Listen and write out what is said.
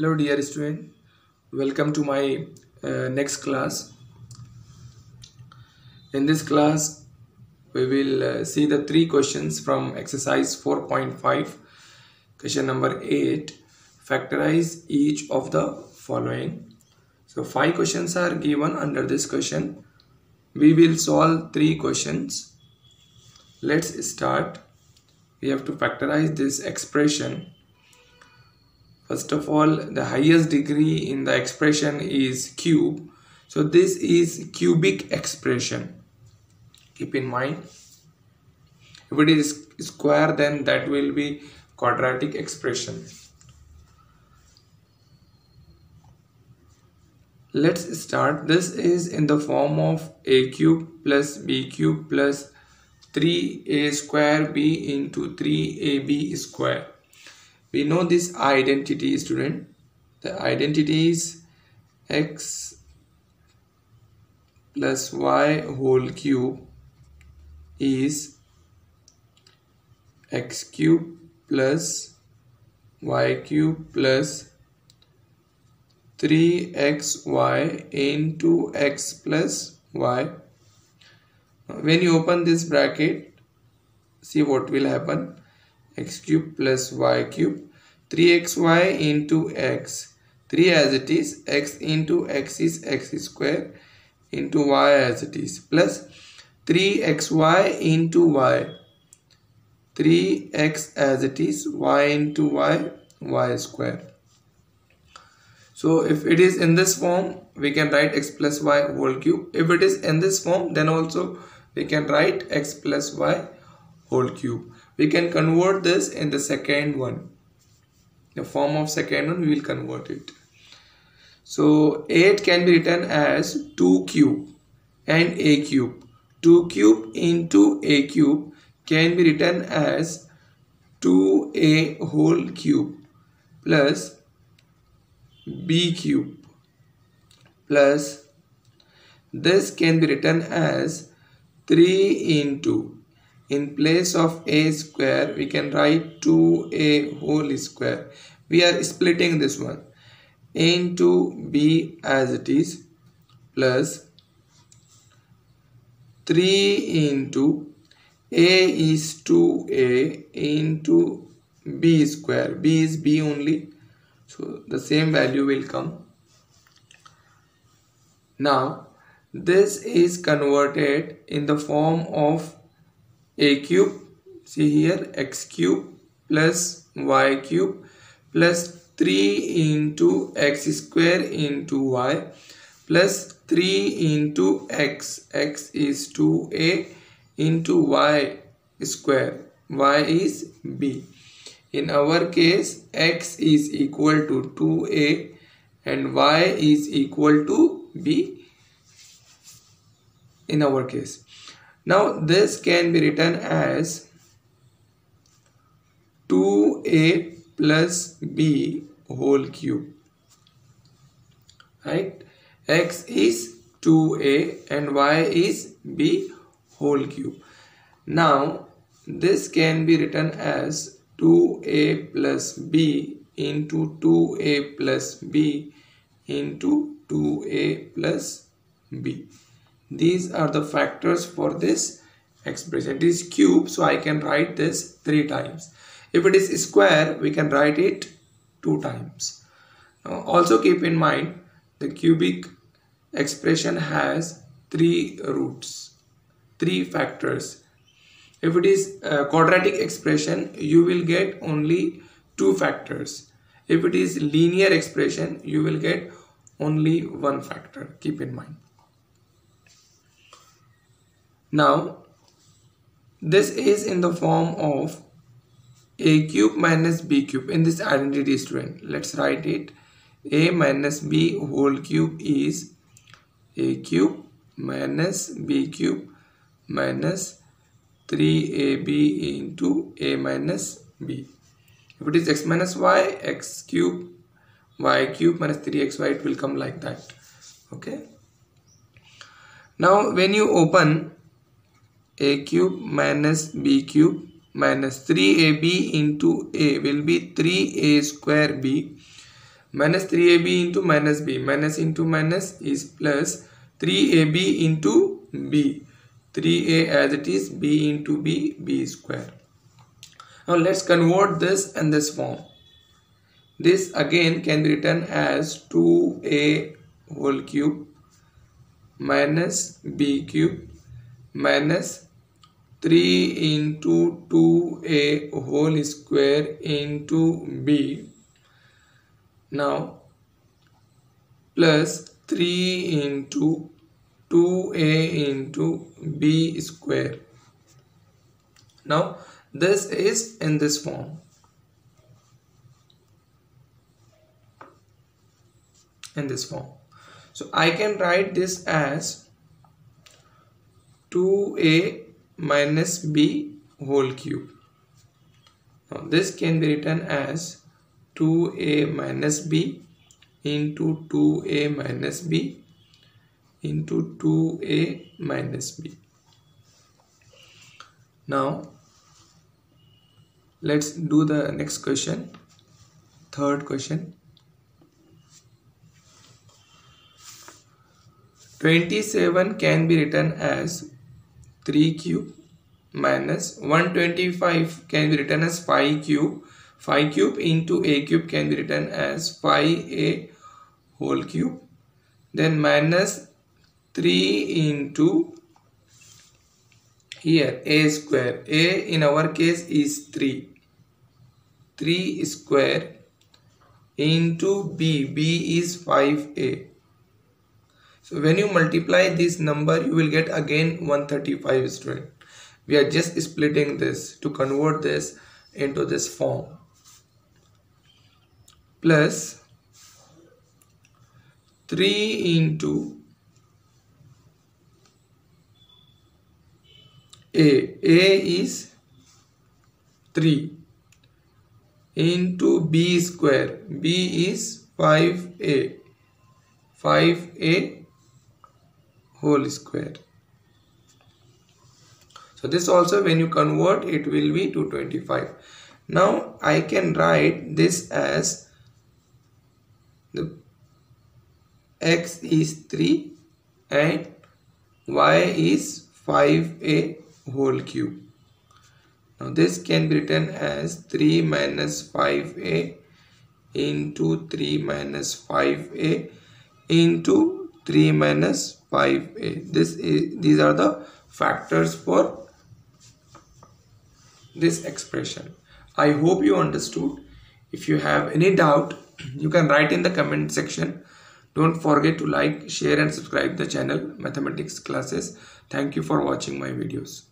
Hello dear student, welcome to my next class. In this class we will see the three questions from exercise 4.5, question number 8. Factorize each of the following. So 5 questions are given under this question. We will solve 3 questions. Let's start. We have to factorize this expression. First of all, the highest degree in the expression is cube. So this is cubic expression. Keep in mind. If it is square, then that will be quadratic expression. Let's start. This is in the form of a cube plus b cube plus 3a square b into 3ab square. We know this identity, student. The identity is x plus y whole cube is x cube plus y cube plus 3xy into x plus y. When you open this bracket, see what will happen. X cube plus y cube, 3xy into x, 3 as it is, x into x is x square into y as it is, plus 3xy into y, 3x as it is, y into y, y square. So if it is in this form, we can write x plus y whole cube. If it is in this form, then also we can write x plus y whole cube. We can convert this in the second one. The form of second one, we will convert it. So 8 can be written as 2 cube and a cube. 2 cube into a cube can be written as 2a whole cube plus b cube plus, this can be written as 3 into, in place of a square we can write 2a whole square. We are splitting this one into b as it is plus 3 into a is 2a into b square. B is b only, so the same value will come. Now this is converted in the form of a cube, see here, x cube plus y cube plus 3 into x square into y plus 3 into x, x is 2a into y square, y is b. In our case, x is equal to 2a and y is equal to b in our case. Now this can be written as 2a plus b whole cube, right? X is 2a and y is b whole cube. Now this can be written as 2a plus b into 2a plus b into 2a plus b. These are the factors for this expression. It is cube, so I can write this 3 times. If it is square, we can write it 2 times. Now, also keep in mind, the cubic expression has 3 roots, 3 factors. If it is a quadratic expression, you will get only 2 factors. If it is linear expression, you will get only 1 factor. Keep in mind. Now this is in the form of a cube minus b cube. In this identity, student, let's write it. A minus b whole cube is a cube minus b cube minus 3ab into a minus b. If it is x minus y, x cube, y cube minus 3xy, it will come like that. Okay. Now when you open a cube minus b cube minus 3ab into a will be 3a square b minus 3ab into minus b, minus into minus is plus, 3ab into b, 3a as it is, b into b, b square. Now let's convert this and this form. This again can be written as 2a whole cube minus b cube minus 3 into 2a whole square into b. Now plus 3 into 2a into b square. Now this is in this form. So I can write this as 2a minus b whole cube. Now this can be written as 2a minus b into 2a minus b into 2a minus b. Now let's do the next question, third question. 27 can be written as 3 cube minus 125 can be written as 5 cube. 5 cube into a cube can be written as 5a whole cube. Then minus 3 into here a square. A in our case is 3. 3 square into b. B is 5a. So when you multiply this number, you will get again 135 student. We are just splitting this to convert this into this form. Plus 3 into a. A is 3 into b square. B is 5a. 5a whole square. So this also when you convert it will be 225. Now I can write this as the x is 3 and y is 5a whole cube. Now this can be written as 3 minus 5a into 3 minus 5a into 3 minus 5a. These are the factors for this expression. I hope you understood. If you have any doubt, you can write in the comment section. Don't forget to like, share and subscribe the channel Mathematics Classes. Thank you for watching my videos.